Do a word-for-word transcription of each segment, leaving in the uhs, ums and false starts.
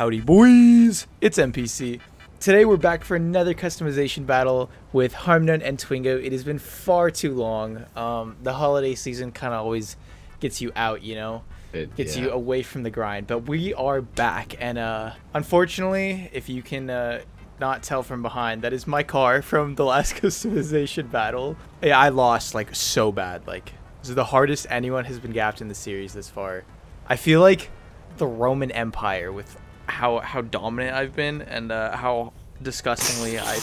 Howdy boys, it's N P C. Today we're back for another customization battle with HarmNone and Twingo. It has been far too long. Um, the holiday season kind of always gets you out, you know? It gets yeah. you away from the grind. But we are back, and uh, unfortunately, if you can uh, not tell from behind, that is my car from the last customization battle. Yeah, I lost like so bad. Like, this is the hardest anyone has been gapped in the series this far. I feel like the Roman Empire with how how dominant I've been and uh, how disgustingly I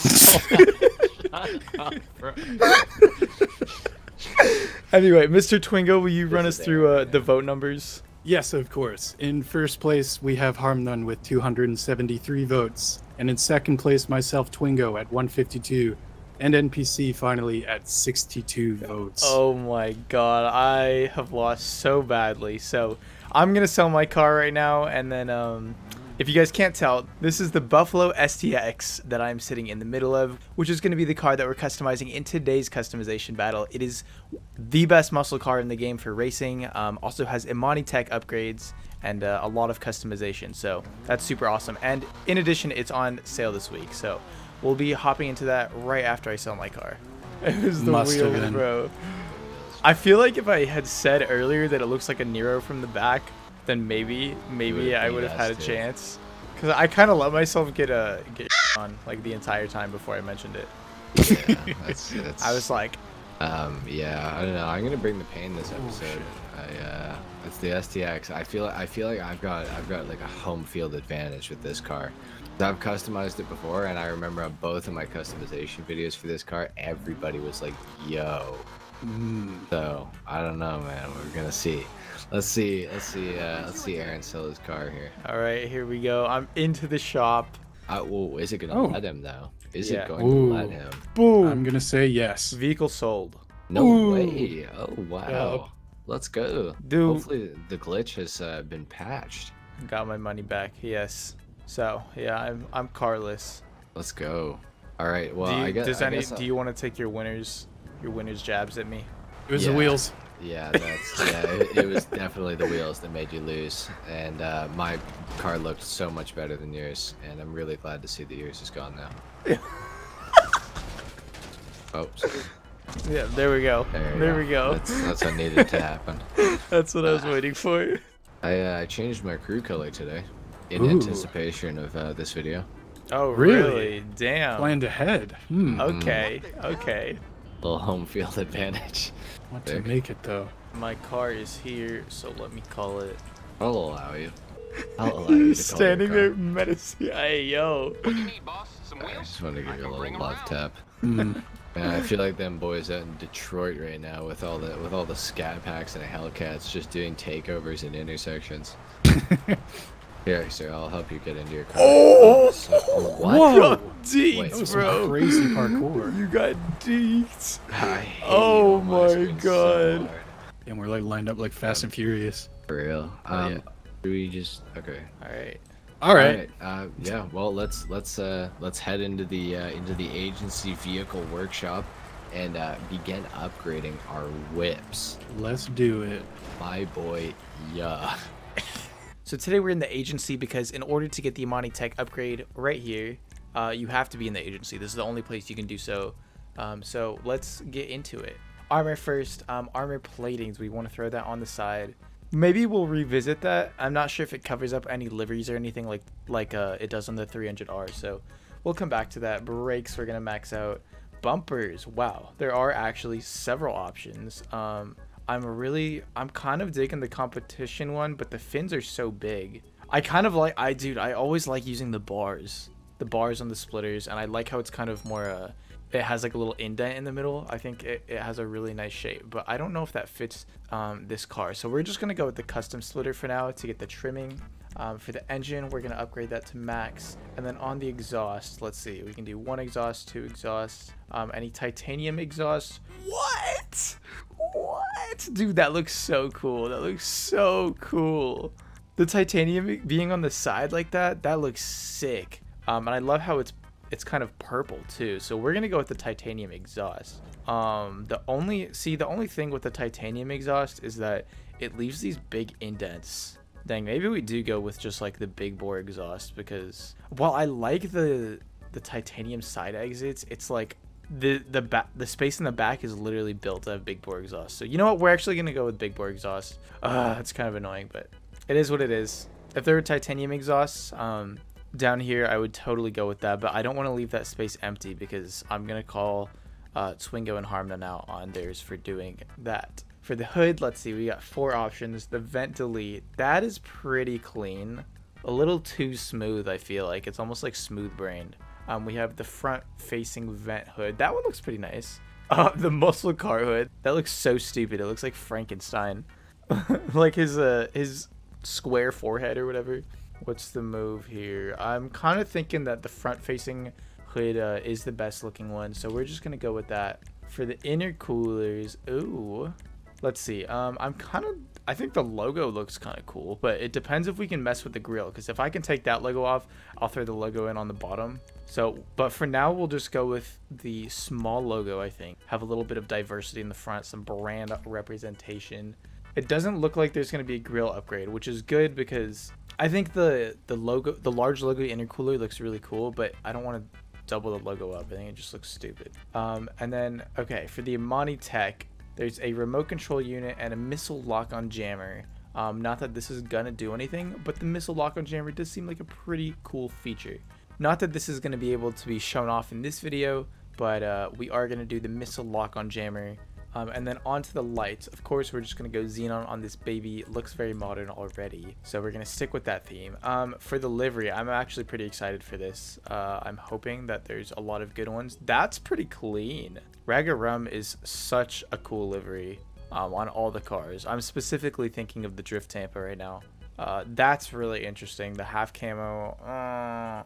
Anyway, Mister Twingo, will you this run us through uh, the vote numbers? Yes, of course. In first place, we have HarmNone with two hundred seventy-three votes, and in second place, myself, Twingo, at one fifty-two, and N P C finally at sixty-two votes. Oh my god, I have lost so badly. So I'm gonna sell my car right now, and then um if you guys can't tell, this is the Buffalo S T X that I'm sitting in the middle of, which is going to be the car that we're customizing in today's customization battle. It is the best muscle car in the game for racing. Um, also has Imani tech upgrades and uh, a lot of customization. So that's super awesome. And in addition, it's on sale this week. So we'll be hopping into that right after I sell my car. It was the Must wheel, have been. bro. I feel like if I had said earlier that it looks like a Nero from the back, then maybe, maybe I would have had a too. chance. Because I kind of let myself get a get on like the entire time before I mentioned it. Yeah, that's, that's, I was like, um, yeah, I don't know. I'm gonna bring the pain this episode. Oh, I, uh, it's the S T X. I feel, I feel like I've got, I've got like a home field advantage with this car. I've customized it before, and I remember on both of my customization videos for this car, everybody was like, "Yo." Mm. So I don't know, man. We're gonna see. Let's see, let's see, uh, let's see Aaron sell his car here. All right, here we go. I'm into the shop. Uh, whoa, is it going to oh. let him, though? Is yeah. it going Ooh. to let him? Boom. I'm going to say yes. Vehicle sold. No Ooh. way. Oh, wow. Yep. Let's go. Dude. Hopefully the glitch has uh, been patched. Got my money back, yes. So, yeah, I'm I'm carless. Let's go. All right, well, do you, I guess... Does I any, guess do you want to take your winner's, your winner's jabs at me? It was yeah. the wheels. Yeah, that's yeah. It, it was definitely the wheels that made you lose, and uh, my car looked so much better than yours, and I'm really glad to see that yours is gone now. Yeah. Oh. Sorry. Yeah, there we go. There, there go. we go. That's, that's what needed to happen. That's what uh, I was waiting for. I uh, changed my crew color today in Ooh. anticipation of uh, this video. Oh, really? really? Damn. Planned ahead. Hmm. Okay. Okay. Little home field advantage. Want to make it though? My car is here, so let me call it. I'll allow you. I'll allow you. You're to call standing your car. there, menacing. Hey yo. What do you need, boss? Some wheels? I just want to give you a little love tap. Mm. Man, I feel like them boys out in Detroit right now with all the with all the scat packs and the Hellcats just doing takeovers in intersections. Here, sir, I'll help you get into your car. Oh! oh what? Deets, bro. Crazy parkour. You got deets. Oh my god. So and we're like lined up like Fast and Furious. For real. Um, yeah. Do we just okay? All right. All right. All right. Uh, yeah. Well, let's let's uh, let's head into the uh, into the agency vehicle workshop and uh, begin upgrading our whips. Let's do it, my boy. Yeah. So today we're in the agency because in order to get the Imani tech upgrade right here, uh, you have to be in the agency. This is the only place you can do so. Um, so let's get into it. Armor first, um, armor platings. We want to throw that on the side. Maybe we'll revisit that. I'm not sure if it covers up any liveries or anything like like uh, it does on the three hundred R. So we'll come back to that. Brakes, we're going to max out. Bumpers, wow. There are actually several options. Um, I'm really, I'm kind of digging the competition one, but the fins are so big. I kind of like, I dude, I always like using the bars, the bars on the splitters, and I like how it's kind of more, uh, it has like a little indent in the middle. I think it, it has a really nice shape, but I don't know if that fits um, this car. So we're just gonna go with the custom splitter for now to get the trimming. Um, for the engine, we're gonna upgrade that to max. And then on the exhaust, let's see, we can do one exhaust, two exhausts, um, any titanium exhaust. What? What? Dude, that looks so cool. That looks so cool. The titanium being on the side like that, that looks sick. Um, and I love how it's it's kind of purple too. So we're gonna go with the titanium exhaust. Um, the only see the only thing with the titanium exhaust is that it leaves these big indents. Dang, maybe we do go with just like the big bore exhaust, because while I like the the titanium side exits, it's like the the back the space in the back is literally built to have big bore exhaust. So you know what, we're actually gonna go with big bore exhaust. Uh it's kind of annoying, but it is what it is. If there were titanium exhausts um down here, I would totally go with that, but I don't want to leave that space empty because I'm gonna call uh Twingo and HarmNone out on theirs for doing that. For the hood, let's see, we got four options. The vent delete, that is pretty clean. A little too smooth, I feel like. It's almost like smooth brained. Um, we have the front facing vent hood. That one looks pretty nice. Uh, the muscle car hood. That looks so stupid. It looks like Frankenstein. Like his, uh, his square forehead or whatever. What's the move here? I'm kind of thinking that the front facing hood uh, is the best looking one. So we're just going to go with that. For the intercoolers, ooh. Let's see. Um, I'm kind of... I think the logo looks kind of cool, but it depends if we can mess with the grill. Because if I can take that logo off, I'll throw the logo in on the bottom. So, but for now, we'll just go with the small logo, I think. Have a little bit of diversity in the front, some brand representation. It doesn't look like there's going to be a grill upgrade, which is good because I think the, the logo, the large logo intercooler looks really cool, but I don't want to double the logo up. I think it just looks stupid. Um, and then, okay, for the Imani Tech... There's a remote control unit and a missile lock-on jammer. Um, not that this is gonna do anything, but the missile lock-on jammer does seem like a pretty cool feature. Not that this is gonna be able to be shown off in this video, but uh, we are gonna do the missile lock-on jammer. Um, and then onto the lights. Of course, we're just gonna go xenon on this baby. It looks very modern already, so we're gonna stick with that theme. Um, for the livery, I'm actually pretty excited for this. Uh, I'm hoping that there's a lot of good ones. That's pretty clean. Rag Arum is such a cool livery um, on all the cars. I'm specifically thinking of the Drift Tampa right now. Uh, that's really interesting. The half camo. Uh,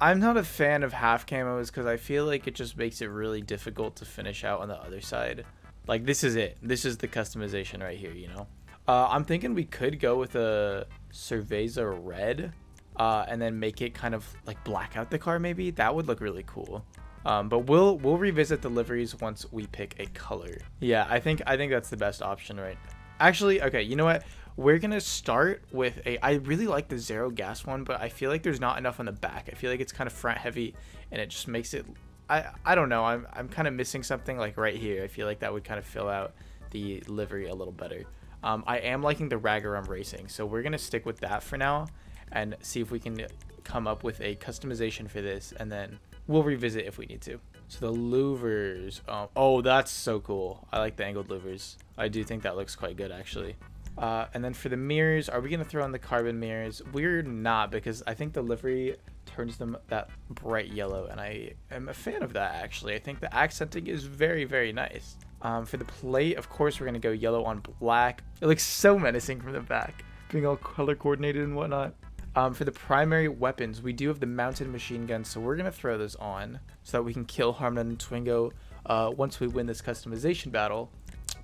I'm not a fan of half camos because I feel like it just makes it really difficult to finish out on the other side. Like, this is it. This is the customization right here, you know? Uh, I'm thinking we could go with a Cerveza red uh, and then make it kind of, like, black out the car, maybe? That would look really cool. Um, but we'll we'll revisit the liveries once we pick a color. Yeah, I think, I think that's the best option, right? Actually, okay, you know what? We're going to start with a... I really like the zero gas one, but I feel like there's not enough on the back. I feel like it's kind of front heavy, and it just makes it... I, I don't know, I'm, I'm kind of missing something like right here. I feel like that would kind of fill out the livery a little better. Um, I am liking the Rag Arum Racing, so we're going to stick with that for now and see if we can come up with a customization for this, and then we'll revisit if we need to. So the louvers, um, oh, that's so cool. I like the angled louvers. I do think that looks quite good, actually. Uh, and then for the mirrors, are we going to throw on the carbon mirrors? We're not, because I think the livery turns them that bright yellow, and I am a fan of that, actually. I think the accenting is very, very nice. Um, for the plate, of course, we're going to go yellow on black. It looks so menacing from the back, being all color coordinated and whatnot. Um, for the primary weapons, we do have the mounted machine gun, so we're going to throw those on so that we can kill HarmNone and Twingo uh, once we win this customization battle.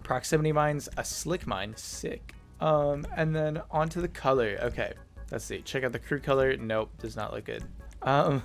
Proximity mines, a slick mine, sick. Um, and then onto the color. Okay, let's see. Check out the crew color. Nope, does not look good. Um,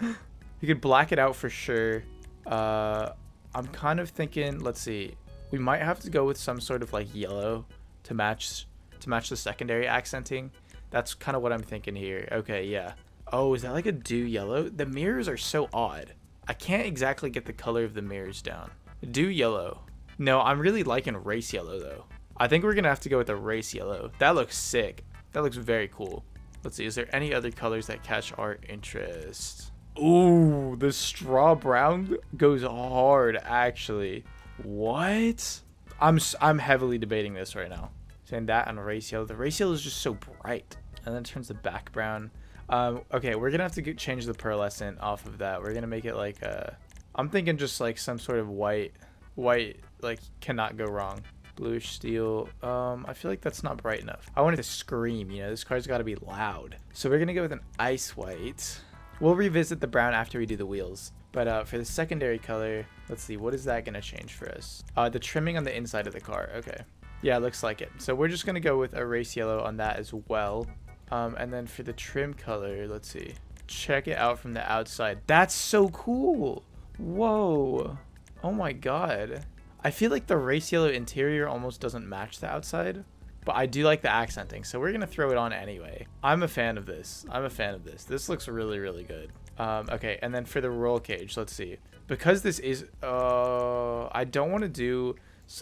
you could black it out for sure. Uh, I'm kind of thinking, let's see. We might have to go with some sort of like yellow to match to match the secondary accenting. That's kind of what I'm thinking here. Okay, yeah. Oh, is that like a dew yellow? The mirrors are so odd. I can't exactly get the color of the mirrors down. Dew yellow. No, I'm really liking race yellow though. I think we're gonna have to go with a race yellow. That looks sick. That looks very cool. Let's see, is there any other colors that catch our interest? Ooh, the straw brown goes hard, actually. What? I'm I'm heavily debating this right now. Saying that and race yellow. The race yellow is just so bright. And then it turns the back brown. Um, okay, we're gonna have to get, change the pearlescent off of that. We're gonna make it like a... I'm thinking just like some sort of white. White, like, cannot go wrong. Bluish steel. Um, I feel like that's not bright enough. I wanted to scream, you know, this car's got to be loud. So we're going to go with an ice white. We'll revisit the brown after we do the wheels. But uh, for the secondary color, let's see, what is that going to change for us? Uh, the trimming on the inside of the car. Okay. Yeah, it looks like it. So we're just going to go with a race yellow on that as well. Um, and then for the trim color, let's see. Check it out from the outside. That's so cool. Whoa. Oh my god. I feel like the race yellow interior almost doesn't match the outside. But I do like the accenting, so we're gonna throw it on anyway. I'm a fan of this. I'm a fan of this. This looks really, really good. Um, okay, and then for the roll cage, let's see. Because this is, uh, I don't want to do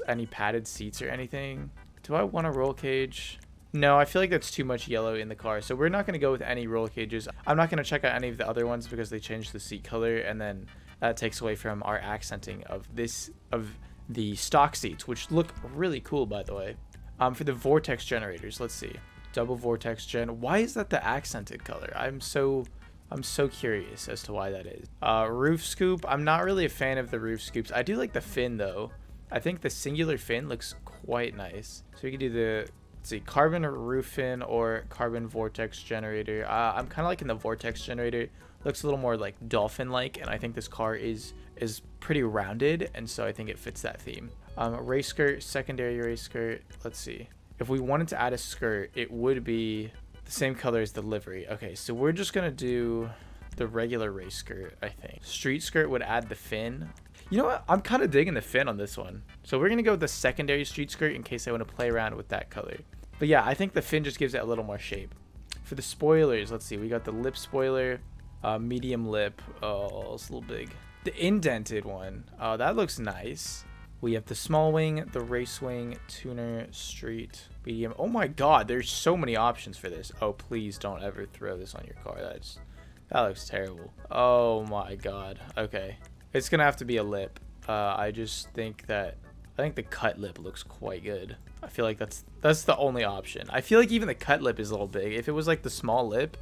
any padded seats or anything. Do I want a roll cage? No, I feel like that's too much yellow in the car. So we're not going to go with any roll cages. I'm not going to check out any of the other ones because they changed the seat color. And then that takes away from our accenting of this, of the stock seats, which look really cool, by the way. Um, for the vortex generators, let's see. Double vortex gen. Why is that the accented color? I'm so... I'm so curious as to why that is. Uh, roof scoop. I'm not really a fan of the roof scoops. I do like the fin, though. I think the singular fin looks quite nice. So we can do the, let's see, carbon roof fin or carbon vortex generator. Uh, I'm kind of liking the vortex generator. Looks a little more like dolphin-like, and I think this car is is pretty rounded, and so I think it fits that theme. Um, race skirt, secondary race skirt. Let's see. If we wanted to add a skirt, it would be... same color as the livery. Okay, so we're just gonna do the regular race skirt, I think. Street skirt would add the fin. You know what? I'm kind of digging the fin on this one. So we're gonna go with the secondary street skirt in case I want to play around with that color. But yeah, I think the fin just gives it a little more shape. For the spoilers, let's see. We got the lip spoiler, uh, medium lip. Oh, it's a little big. The indented one. Oh, that looks nice. We have the small wing, the race wing, tuner, street, medium. Oh my god, there's so many options for this. Oh, please don't ever throw this on your car. That's, that looks terrible. Oh my god. Okay. It's going to have to be a lip. Uh, I just think that, I think the cut lip looks quite good. I feel like that's that's the only option. I feel like even the cut lip is a little big. If it was like the small lip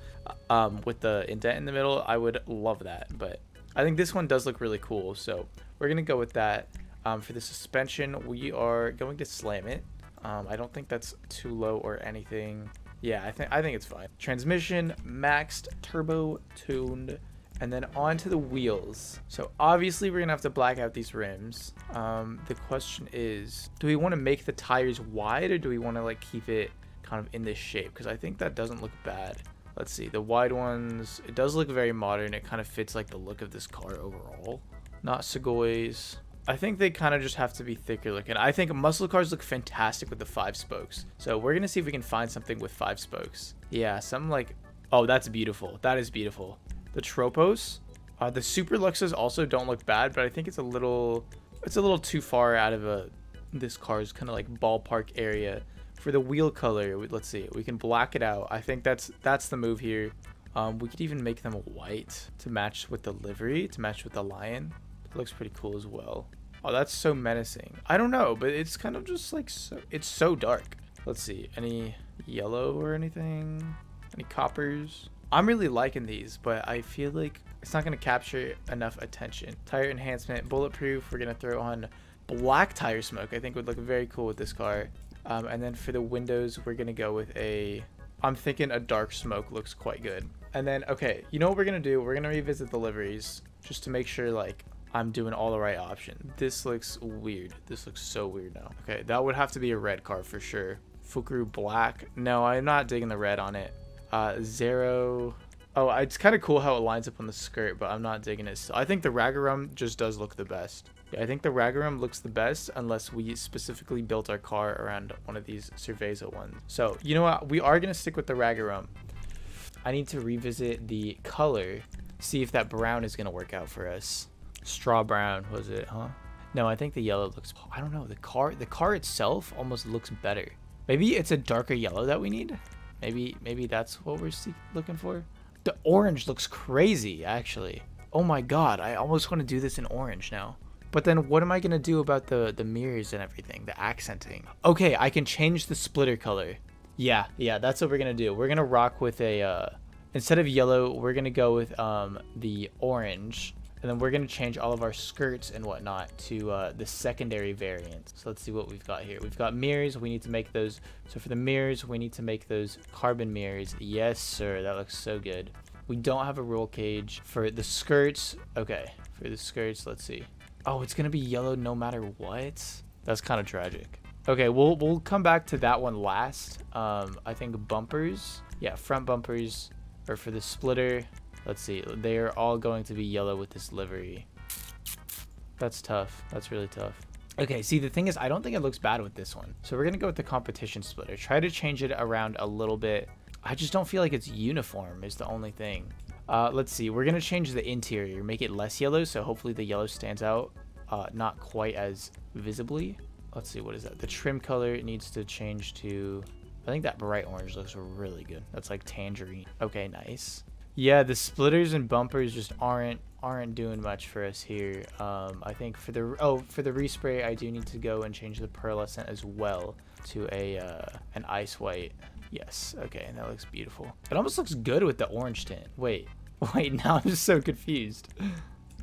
um, with the indent in the middle, I would love that. But I think this one does look really cool. So we're going to go with that. Um, for the suspension, we are going to slam it. Um, I don't think that's too low or anything. Yeah, I think I think it's fine. Transmission, maxed, turbo, tuned, and then onto the wheels. So obviously we're gonna have to black out these rims. Um, the question is, do we want to make the tires wide, or do we want to like keep it kind of in this shape? Because I think that doesn't look bad. Let's see, the wide ones. It does look very modern. It kind of fits like the look of this car overall. Not Segoy's. I think they kind of just have to be thicker looking. I think muscle cars look fantastic with the five spokes. So we're going to see if we can find something with five spokes. Yeah, something like... Oh, that's beautiful. That is beautiful. The Tropos. Uh, the Super Luxes also don't look bad, but I think it's a little... It's a little too far out of a this car's kind of like ballpark area. For the wheel color, let's see. We can black it out. I think that's that's the move here. Um, we could even make them white to match with the livery, to match with the lion. It looks pretty cool as well. Oh, that's so menacing. I don't know, but it's kind of just like so, it's so dark. Let's see, any yellow or anything? Any coppers? I'm really liking these, but I feel like it's not going to capture enough attention. Tire enhancement, bulletproof. We're going to throw on black tire smoke. I think would look very cool with this car. Um, and then for the windows, we're going to go with a... I'm thinking a dark smoke looks quite good. And then, okay, you know what we're going to do? We're going to revisit the liveries just to make sure like... I'm doing all the right option. This looks weird. This looks so weird now. Okay, that would have to be a red car for sure. Fukuru black. No, I'm not digging the red on it. Uh, Zero. Oh, it's kind of cool how it lines up on the skirt, but I'm not digging it. So I think the Rag Arum just does look the best. Yeah, I think the Rag Arum looks the best unless we specifically built our car around one of these Cerveza ones. So, you know what? We are going to stick with the Rag Arum. I need to revisit the color, see if that brown is going to work out for us. Straw brown was it, huh? No, I think the yellow looks, I don't know, the car the car itself almost looks better. Maybe it's a darker yellow that we need. Maybe maybe that's what we're looking for. The orange looks crazy actually. Oh my god, I almost want to do this in orange now, but then what am I gonna do about the the mirrors and everything, the accenting? Okay, I can change the splitter color. Yeah yeah, that's what we're gonna do. We're gonna rock with a uh instead of yellow, we're gonna go with um the orange. And then we're going to change all of our skirts and whatnot to uh, the secondary variant. So let's see what we've got here. We've got mirrors. We need to make those. So for the mirrors, we need to make those carbon mirrors. Yes, sir. That looks so good. We don't have a roll cage for the skirts. Okay. For the skirts, let's see. Oh, it's going to be yellow no matter what. That's kind of tragic. Okay, we'll, we'll come back to that one last. Um, I think bumpers. Yeah, front bumpers are for the splitter. Let's see, they are all going to be yellow with this livery. That's tough. That's really tough. Okay, see, the thing is, I don't think it looks bad with this one. So we're going to go with the competition splitter. Try to change it around a little bit. I just don't feel like it's uniform is the only thing. Uh, let's see. We're going to change the interior. Make it less yellow, so hopefully the yellow stands out uh, not quite as visibly. Let's see. What is that? The trim color needs to change to... I think that bright orange looks really good. That's like tangerine. Okay, nice. Yeah, the splitters and bumpers just aren't aren't doing much for us here. Um, I think for the oh for the respray, I do need to go and change the pearlescent as well to a uh, an ice white. Yes, okay, and that looks beautiful. It almost looks good with the orange tint. Wait, wait, now I'm just so confused.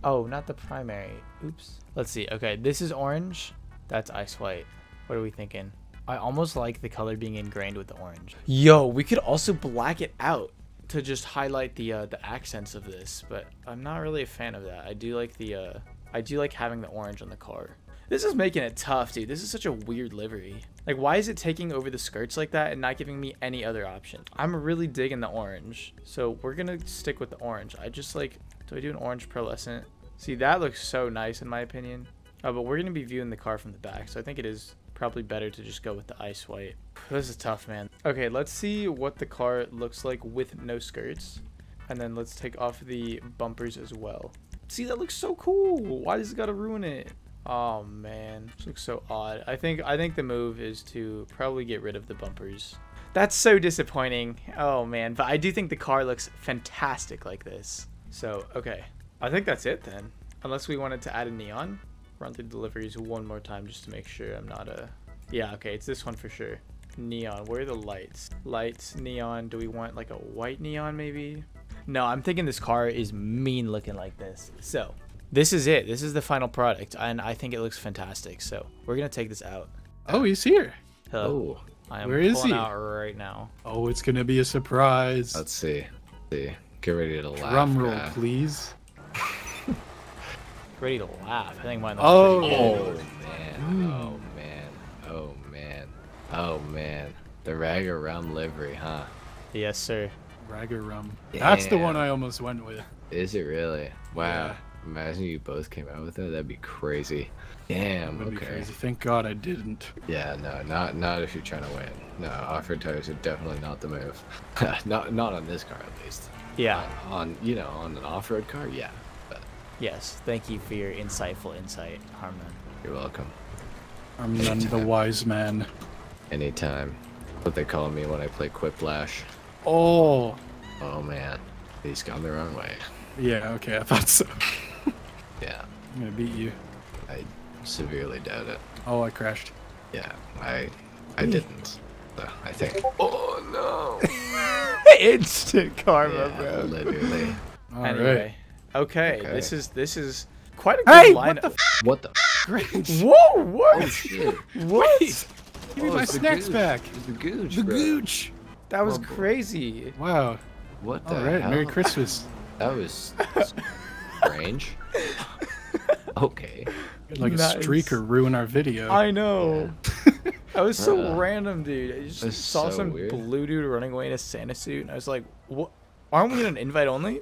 Oh, not the primary. Oops. Let's see. Okay, this is orange. That's ice white. What are we thinking? I almost like the color being ingrained with the orange. Yo, we could also black it out to just highlight the uh, the accents of this, but I'm not really a fan of that. I do like the uh, I do like having the orange on the car. This is making it tough, dude. This is such a weird livery. Like, why is it taking over the skirts like that and not giving me any other option? I'm really digging the orange, so we're gonna stick with the orange. I just like, do I do an orange pearlescent? See, that looks so nice in my opinion. Oh, but we're gonna be viewing the car from the back, so I think it is probably better to just go with the ice white. This is tough, man. Okay, let's see what the car looks like with no skirts, and then let's take off the bumpers as well. See, that looks so cool. Why does it gotta ruin it? Oh man, this looks so odd. I think I think the move is to probably get rid of the bumpers. That's so disappointing. Oh man, but I do think the car looks fantastic like this. So okay, I think that's it then, unless we wanted to add a neon. Run through deliveries one more time just to make sure I'm not a... Yeah, okay, it's this one for sure. Neon, where are the lights? Lights, neon, do we want like a white neon maybe? No, I'm thinking this car is mean looking like this. So, this is it. This is the final product, and I think it looks fantastic. So, we're going to take this out. Oh, he's here. Hello. Oh, I am where is he? Out right now. Oh, it's going to be a surprise. Let's see. Let's see. Get ready to laugh. Drum roll, now. Please. Ready to laugh. I think mine looks oh, pretty good. Oh man. Oh man. Oh man. Oh man. The Rag Arum livery, huh? Yes, sir. Rag Arum. That's the one I almost went with. Is it really? Wow. Yeah. Imagine you both came out with that. That'd be crazy. Damn. That'd okay. Be crazy. Thank God I didn't. Yeah. No. Not. Not if you're trying to win. No. Off-road tires are definitely not the move. not. Not on this car, at least. Yeah. On, on you know, on an off-road car, yeah. Yes, thank you for your insightful insight, HarmNone. You're welcome. HarmNone, the wise man. Anytime. What they call me when I play Quiplash. Oh! Oh man, he's gone the wrong way. Yeah, okay, I thought so. Yeah. I'm gonna beat you. I severely doubt it. Oh, I crashed. Yeah, I I didn't. So I think. Oh no! Instant karma, yeah, bro. Literally. All anyway. Right. Okay, okay, this is this is quite a good hey, lineup. What the? What the? Whoa! What? Oh, shit. What? Wait, give me oh, my snacks gooch. Back. It's the gooch. The bro. Gooch. That was Rumble. Crazy. Wow. What the? All right. Hell? Merry Christmas. That was strange. Okay. Like nice. A streaker ruin our video. I know. Yeah. That was so uh, random, dude. I just saw so some weird. Blue dude running away in a Santa suit, and I was like, "What? Aren't we in an invite only?"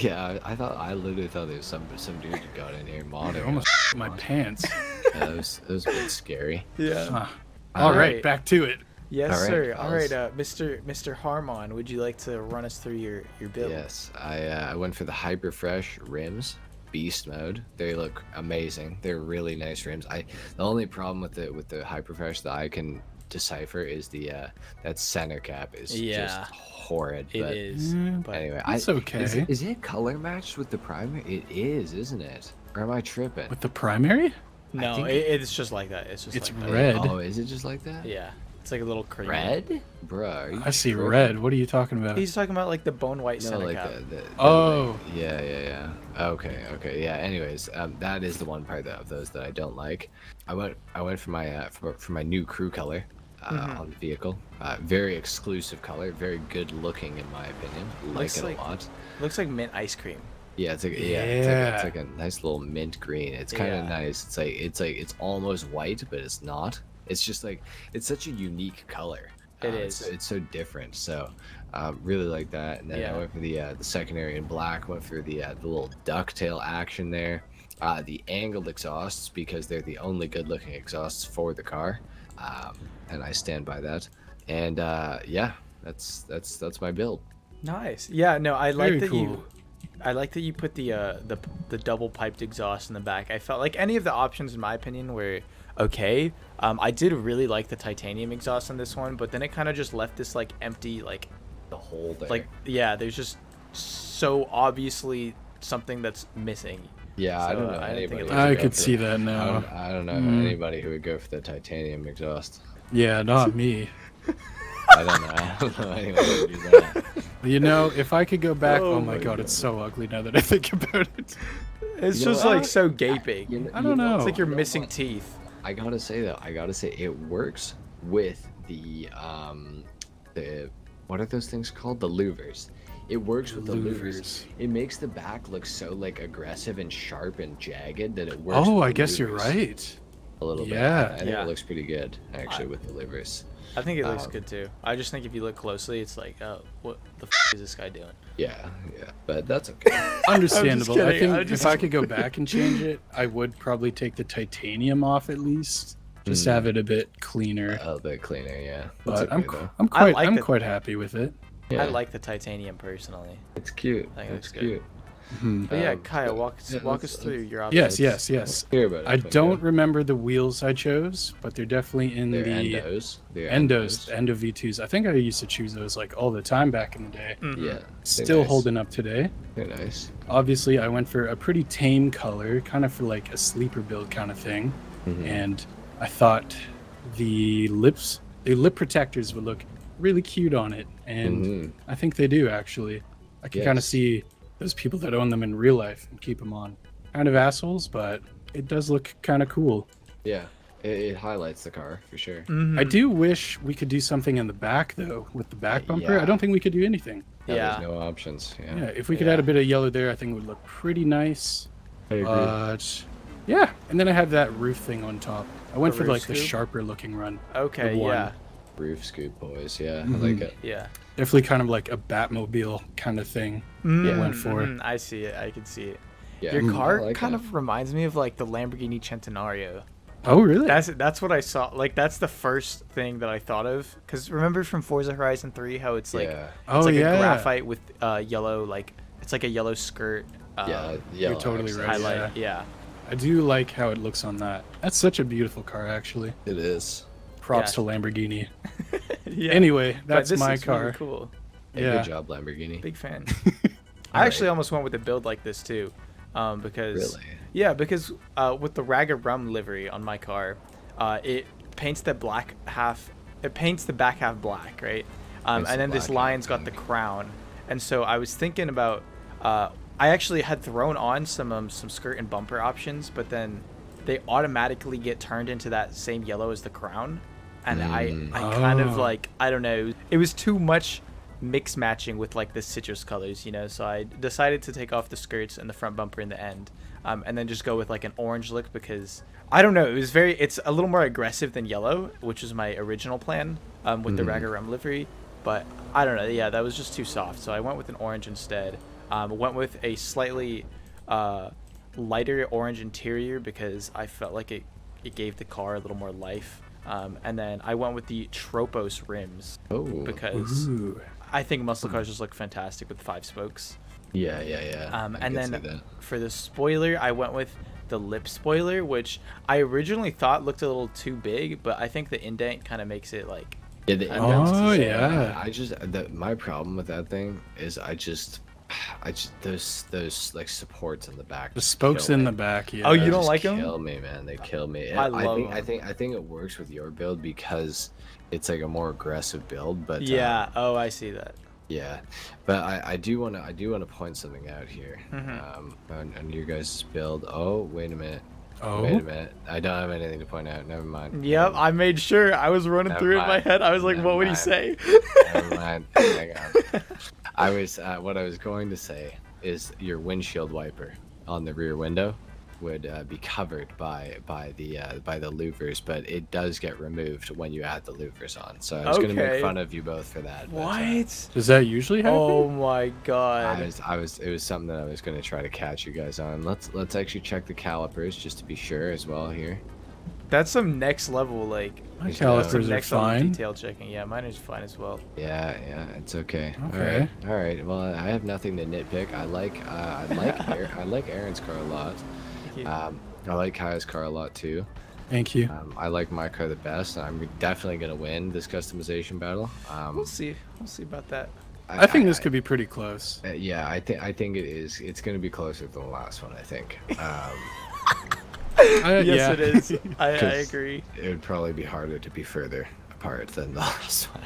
Yeah, I thought I literally thought there was some some dude who got in here modding. I almost my pants. Yeah, that was that was a bit scary. Yeah. Huh. All, All right. right, back to it. Yes, All right, sir. Fellas. All right, uh, Mister Mister HarmNone, would you like to run us through your your build? Yes, I uh, I went for the Hyper Fresh rims, beast mode. They look amazing. They're really nice rims. I the only problem with the with the Hyper Fresh that I can decipher is the uh, that center cap is yeah. just horrid. It but is. But anyway, it's I, okay. Is it, is it color matched with the primary? It is, isn't it? Or am I tripping? With the primary? No, it, it's just like that. It's just. It's like red. That. Oh, is it just like that? Yeah, it's like a little cream. Red, bro. I see tripping? Red. What are you talking about? He's talking about like the bone white no, center like cap. The, the, the, oh. Like, yeah, yeah, yeah. Okay, okay, yeah. Anyways, um, that is the one part that, of those that I don't like. I went, I went for my uh, for, for my new crew color. Uh, mm-hmm. On the vehicle, uh, very exclusive color, very good looking in my opinion. Like it like, a lot. Looks like mint ice cream. Yeah, it's like yeah, yeah. It's, like, it's like a nice little mint green. It's kind of yeah. nice. It's like it's like it's almost white, but it's not. It's just like it's such a unique color. It um, is. It's, it's so different. So um, really like that. And then yeah. I went for the uh, the secondary in black. Went for the uh, the little ducktail action there. uh, the angled exhausts because they're the only good-looking exhausts for the car, um, and I stand by that. And uh, yeah, that's that's that's my build. Nice. Yeah. No, I like Very that cool. you. I like that you put the uh, the the double piped exhaust in the back. I felt like any of the options, in my opinion, were okay. Um, I did really like the titanium exhaust on this one, but then it kind of just left this like empty like the hole there. Like yeah, there's just so obviously something that's missing. Yeah, so, I don't know uh, anybody. I, I could see it. that now. I don't, I don't know mm. anybody who would go for the titanium exhaust. Yeah, not me. I don't know. I don't know anyone who would do that. You know, if I could go back, oh, oh my god, god, it's so ugly now that I think about it. It's you just like so gaping. I, you know, I don't you know. know. It's like you're missing want... teeth. I gotta say though, I gotta say it works with the um, the what are those things called? The louvers. It works with the louvers. louvers. It makes the back look so like aggressive and sharp and jagged that it works. Oh, with I the guess louvers. you're right. A little yeah. bit. I think yeah. it looks pretty good actually with the louvers. I think it looks um, good too. I just think if you look closely, it's like, oh, what the f is this guy doing? Yeah, yeah, but that's okay. Understandable. I think just... if I could go back and change it, I would probably take the titanium off at least. Just mm. have it a bit cleaner. A bit cleaner, yeah. But okay, I'm, though. I'm quite, like I'm the... quite happy with it. Yeah. I like the titanium personally. It's cute. I think it's it cute. Good. Mm-hmm. But yeah, Kaya, walk, yeah, walk us through your options. Yes, yes, yes. It, I don't yeah. remember the wheels I chose, but they're definitely in they're the endos, they're endos, endos. Endo V twos. I think I used to choose those like all the time back in the day. Mm-hmm. Yeah, still nice. holding up today. They're nice. Obviously, I went for a pretty tame color, kind of for like a sleeper build kind of thing, mm-hmm. and I thought the lips, the lip protectors would look really cute on it, and mm-hmm. I think they do actually. I can yes. kind of see. There's people that own them in real life and keep them on. Kind of assholes, but it does look kind of cool. Yeah, it, it highlights the car for sure. Mm-hmm. I do wish we could do something in the back though, with the back bumper. Yeah. I don't think we could do anything. Yeah, yeah. There's no options. Yeah, yeah if we could yeah. add a bit of yellow there, I think it would look pretty nice. I agree. But yeah, and then I have that roof thing on top. I went the for like scoop? the sharper looking run. Okay, yeah. Roof scoop boys, yeah, mm-hmm. I like it. Yeah. Definitely kind of like a Batmobile kind of thing. Mm, I went for. Mm, I see it. I can see it. Yeah, Your car like kind that. of reminds me of like the Lamborghini Centenario. Oh really? That's that's what I saw. Like that's the first thing that I thought of. Cause remember from Forza Horizon three how it's like yeah. it's oh, like yeah. a graphite with uh, yellow like it's like a yellow skirt. Uh, yeah, yellow, you're totally right. Highlight. Yeah. yeah. I do like how it looks on that. That's such a beautiful car actually. It is. Props yeah. to Lamborghini. yeah. Anyway, that's this my is car. Really cool. Yeah. yeah. Good job, Lamborghini. Big fan. I right. actually almost went with a build like this too, um, because really? yeah, because uh, with the Rag Arum livery on my car, uh, it paints the black half. It paints the back half black, right? Um, and then this lion's got the crown, and so I was thinking about. Uh, I actually had thrown on some um, some skirt and bumper options, but then they automatically get turned into that same yellow as the crown. And mm. I, I kind oh. of like, I don't know, it was too much mix matching with like the citrus colors, you know, so I decided to take off the skirts and the front bumper in the end, um, and then just go with like an orange look because, I don't know, it was very, it's a little more aggressive than yellow, which was my original plan um, with mm. the Rag Arum livery, but I don't know, yeah, that was just too soft, so I went with an orange instead. Um, went with a slightly uh, lighter orange interior because I felt like it, it gave the car a little more life. Um, and then I went with the Tropos rims oh, because ooh. I think muscle cars just look fantastic with five spokes. Yeah, yeah, yeah. Um, and then for the spoiler, I went with the lip spoiler, which I originally thought looked a little too big, but I think the indent kind of makes it like. Yeah, the indent's oh yeah. I just the, my problem with that thing is I just. I just those those like supports in the back. The spokes in me. the back. Yeah. Oh, you don't like kill them? Kill me, man. They kill me. I, I love think, them. I think I think it works with your build because it's like a more aggressive build. But yeah. Um, oh, I see that. Yeah, but I I do wanna I do wanna point something out here. Mm-hmm. Um, on, on your guys' build. Oh, wait a minute. Oh. Wait a minute. I don't have anything to point out. Never mind. Yep, I made sure. I was running Never through mind. it in my head. I was like, Never what mind. would he say? Never mind. Oh my God. I was uh, what I was going to say is your windshield wiper on the rear window. would uh, be covered by by the uh, by the louvers, but it does get removed when you add the louvers on. So I was okay. going to make fun of you both for that. What? But, uh, does that usually happen? Oh my god! I was, I was, it was something that I was going to try to catch you guys on. Let's let's actually check the calipers just to be sure as well here. That's some next level, like my calipers are fine. Detail checking, yeah, mine is fine as well. Yeah, yeah, it's okay. okay. All right, all right. Well, I have nothing to nitpick. I like, uh, I like, I like Aaron's car a lot. Um, I like Kaya's car a lot too. Thank you. Um, I like my car the best. I'm definitely gonna win this customization battle. Um, we'll see. We'll see about that. I, I think I, this could be pretty close. Uh, yeah, I think I think it is. It's gonna be closer than the last one, I think. Um, I, yes, yeah. it is. I, I agree. It would probably be harder to be further apart than the last one.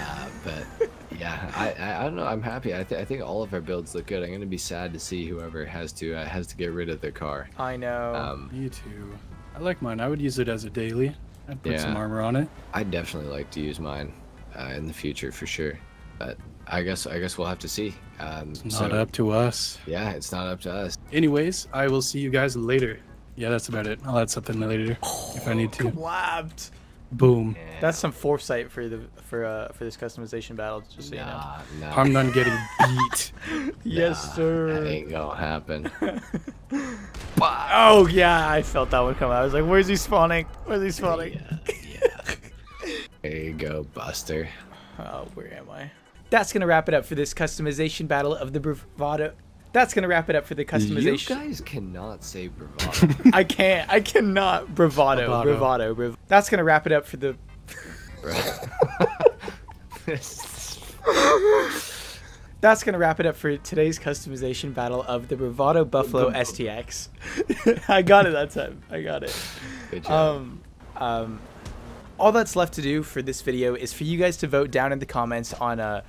Uh, but yeah, I, I, I don't know. I'm happy. I, th I think all of our builds look good. I'm gonna be sad to see whoever has to uh, has to get rid of their car. I know. Um, Me too. I like mine. I would use it as a daily. I'd put yeah, some armor on it. I'd definitely like to use mine uh, in the future for sure. But I guess I guess we'll have to see. Um, it's not so, up to us. Yeah, it's not up to us. Anyways, I will see you guys later. Yeah, that's about it. I'll add something later oh, if I need to. Collabed. Boom. Yeah. That's some foresight for the for uh for this customization battle. Just so nah, you know, nah. HarmNone getting beat. Yes, nah, sir. That ain't gonna happen. Oh yeah, I felt that one come out. I was like, "Where's he spawning? Where's he spawning?" Yeah, yeah. There you go, Buster. Oh, where am I? That's gonna wrap it up for this customization battle of the Bravado. That's gonna wrap it up for the customization. You guys cannot say bravado. I can't. I cannot bravado. Bravado. Bravado. Brav That's gonna wrap it up for the. That's gonna wrap it up for today's customization battle of the Bravado Buffalo S T X. I got it that time. I got it. Good job. Um, um, all that's left to do for this video is for you guys to vote down in the comments on uh,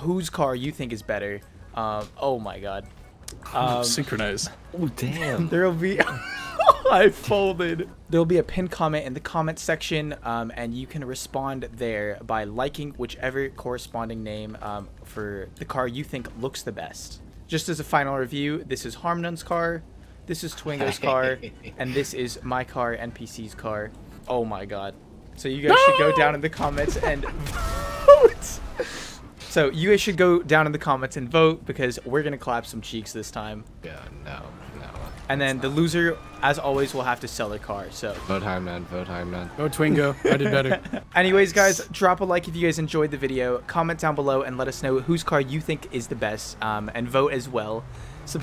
whose car you think is better. Um, oh my God. Um, Synchronize. Oh damn. There'll be I folded. There'll be a pinned comment in the comment section, um, and you can respond there by liking whichever corresponding name um, for the car you think looks the best. Just as a final review, this is HarmNone's car, this is Twingo's car, and this is my car, N P C's car. Oh my God. So you guys no! should go down in the comments and vote. So you guys should go down in the comments and vote, because we're gonna clap some cheeks this time. Yeah, no, no. And then the loser, as always, will have to sell their car. So vote HarmNone, vote HarmNone. Go Twingo, I did better. Anyways, guys, drop a like if you guys enjoyed the video. Comment down below and let us know whose car you think is the best, um, and vote as well. Sub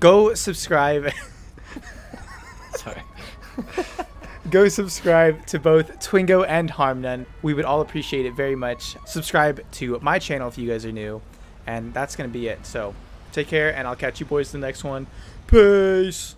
go subscribe. Sorry. Go subscribe to both Twingo and HarmNone. We would all appreciate it very much. Subscribe to my channel if you guys are new. And that's going to be it. So take care, and I'll catch you boys in the next one. Peace.